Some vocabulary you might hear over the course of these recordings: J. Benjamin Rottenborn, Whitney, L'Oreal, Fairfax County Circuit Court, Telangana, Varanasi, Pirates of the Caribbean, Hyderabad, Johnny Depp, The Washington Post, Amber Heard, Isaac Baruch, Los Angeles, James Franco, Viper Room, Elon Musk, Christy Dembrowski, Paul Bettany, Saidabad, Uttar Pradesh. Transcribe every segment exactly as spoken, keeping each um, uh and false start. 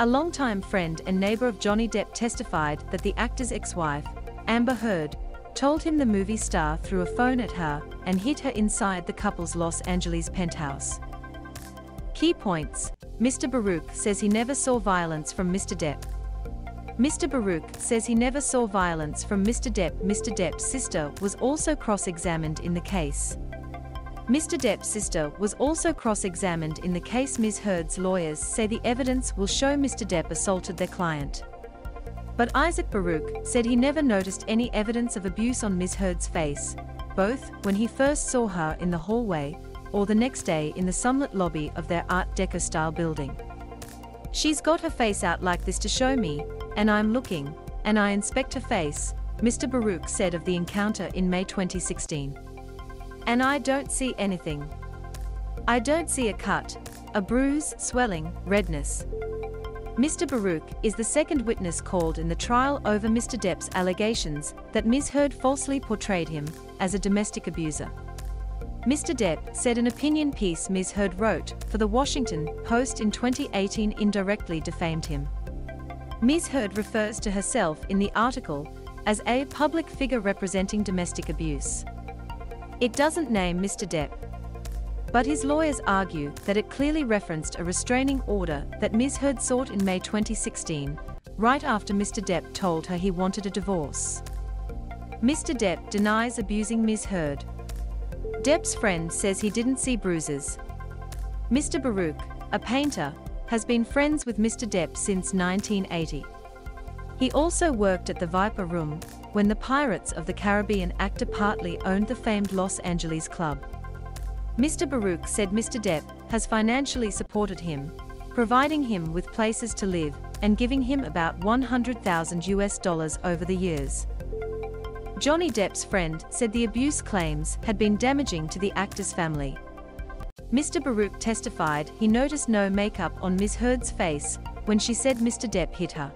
A longtime friend and neighbor of Johnny Depp testified that the actor's ex-wife, Amber Heard, told him the movie star threw a phone at her and hit her inside the couple's Los Angeles penthouse. Key points. Mister Baruch says he never saw violence from Mister Depp. Mister Baruch says he never saw violence from Mister Depp. Mister Depp's sister was also cross-examined in the case. Mister Depp's sister was also cross-examined in the case. Miz Heard's lawyers say the evidence will show Mister Depp assaulted their client. But Isaac Baruch said he never noticed any evidence of abuse on Miz Heard's face, both when he first saw her in the hallway or the next day in the sunlit lobby of their Art Deco-style building. "She's got her face out like this to show me, and I'm looking, and I inspect her face," Mister Baruch said of the encounter in May twenty sixteen. "And I don't see anything. I don't see a cut, a bruise, swelling, redness." Mister Baruch is the second witness called in the trial over Mister Depp's allegations that Miz Heard falsely portrayed him as a domestic abuser. Mister Depp said an opinion piece Miz Heard wrote for The Washington Post in twenty eighteen indirectly defamed him. Miz Heard refers to herself in the article as a public figure representing domestic abuse. It doesn't name Mister Depp, but his lawyers argue that it clearly referenced a restraining order that Miz Heard sought in May twenty sixteen, right after Mister Depp told her he wanted a divorce. Mister Depp denies abusing Miz Heard. Depp's friend says he didn't see bruises. Mister Baruch, a painter, has been friends with Mister Depp since nineteen eighty. He also worked at the Viper Room when the Pirates of the Caribbean actor partly owned the famed Los Angeles club. Mister Baruch said Mister Depp has financially supported him, providing him with places to live and giving him about one hundred thousand U S dollars over the years. Johnny Depp's friend said the abuse claims had been damaging to the actor's family. Mister Baruch testified he noticed no makeup on Miz Heard's face when she said Mister Depp hit her.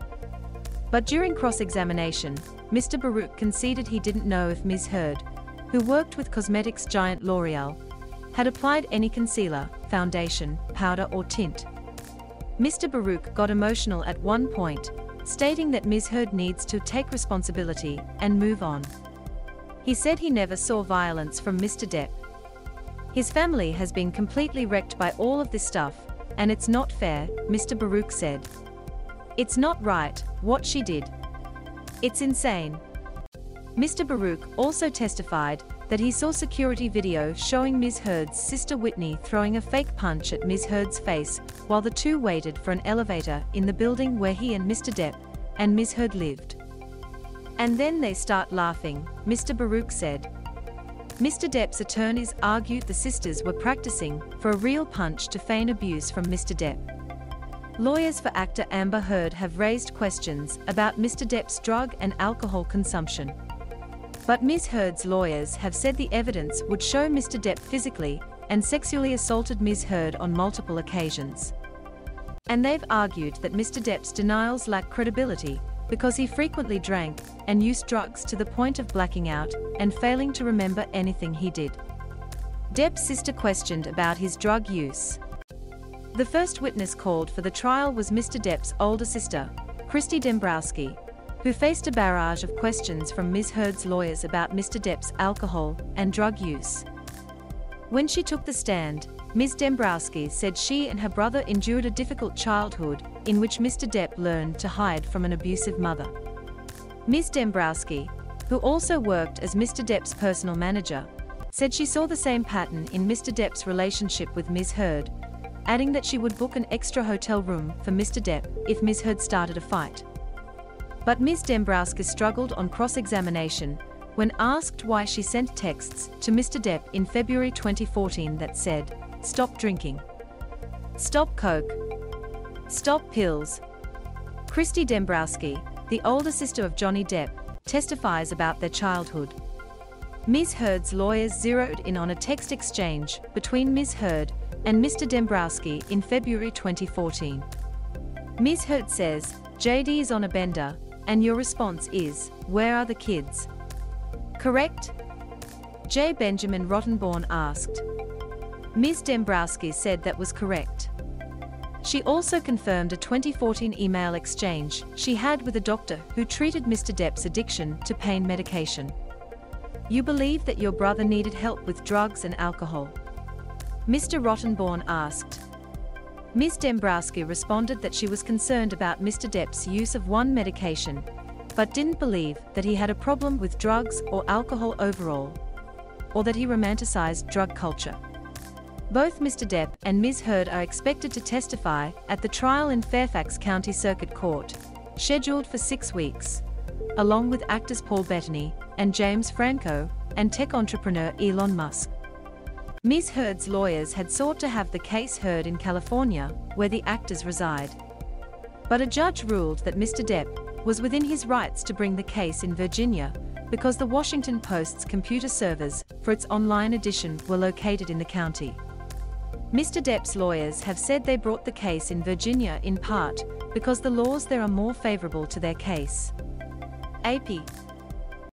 But during cross-examination, Mister Baruch conceded he didn't know if Miz Heard, who worked with cosmetics giant L'Oreal, had applied any concealer, foundation, powder or tint. Mister Baruch got emotional at one point, stating that Miz Heard needs to take responsibility and move on. He said he never saw violence from Mister Depp. "His family has been completely wrecked by all of this stuff, and it's not fair," Mister Baruch said. "It's not right, what she did. It's insane." Mister Baruch also testified that he saw security video showing Miz Heard's sister Whitney throwing a fake punch at Miz Heard's face while the two waited for an elevator in the building where he and Mister Depp and Miz Heard lived. "And then they start laughing," Mister Baruch said. Mister Depp's attorneys argued the sisters were practicing for a real punch to feign abuse from Mister Depp. Lawyers for actor Amber Heard have raised questions about Mister Depp's drug and alcohol consumption. But Miz Heard's lawyers have said the evidence would show Mister Depp physically and sexually assaulted Miz Heard on multiple occasions. And they've argued that Mister Depp's denials lack credibility because he frequently drank and used drugs to the point of blacking out and failing to remember anything he did. Depp's sister questioned about his drug use. The first witness called for the trial was Mister Depp's older sister, Christy Dembrowski, who faced a barrage of questions from Miz Heard's lawyers about Mister Depp's alcohol and drug use. When she took the stand, Miz Dembrowski said she and her brother endured a difficult childhood in which Mister Depp learned to hide from an abusive mother. Miz Dembrowski, who also worked as Mister Depp's personal manager, said she saw the same pattern in Mister Depp's relationship with Miz Heard, adding that she would book an extra hotel room for Mister Depp if Miz Heard started a fight. But Miz Dembrowski struggled on cross-examination when asked why she sent texts to Mister Depp in February twenty fourteen that said, "Stop drinking. Stop coke. Stop pills." Christy Dembrowski, the older sister of Johnny Depp, testifies about their childhood. Miz Heard's lawyers zeroed in on a text exchange between Miz Heard and Mister Dembrowski in February twenty fourteen. Miz Heard says, "J D is on a bender, and your response is, where are the kids? Correct?" J. Benjamin Rottenborn asked. Miz Dembrowski said that was correct. She also confirmed a twenty fourteen email exchange she had with a doctor who treated Mister Depp's addiction to pain medication. "You believe that your brother needed help with drugs and alcohol?" Mister Rottenborn asked. Miz Dembrowski responded that she was concerned about Mister Depp's use of one medication, but didn't believe that he had a problem with drugs or alcohol overall, or that he romanticized drug culture. Both Mister Depp and Miz Heard are expected to testify at the trial in Fairfax County Circuit Court, scheduled for six weeks, along with actors Paul Bettany and James Franco and tech entrepreneur Elon Musk. Miz Heard's lawyers had sought to have the case heard in California, where the actors reside. But a judge ruled that Mister Depp was within his rights to bring the case in Virginia, because The Washington Post's computer servers for its online edition were located in the county. Mister Depp's lawyers have said they brought the case in Virginia in part because the laws there are more favorable to their case. A P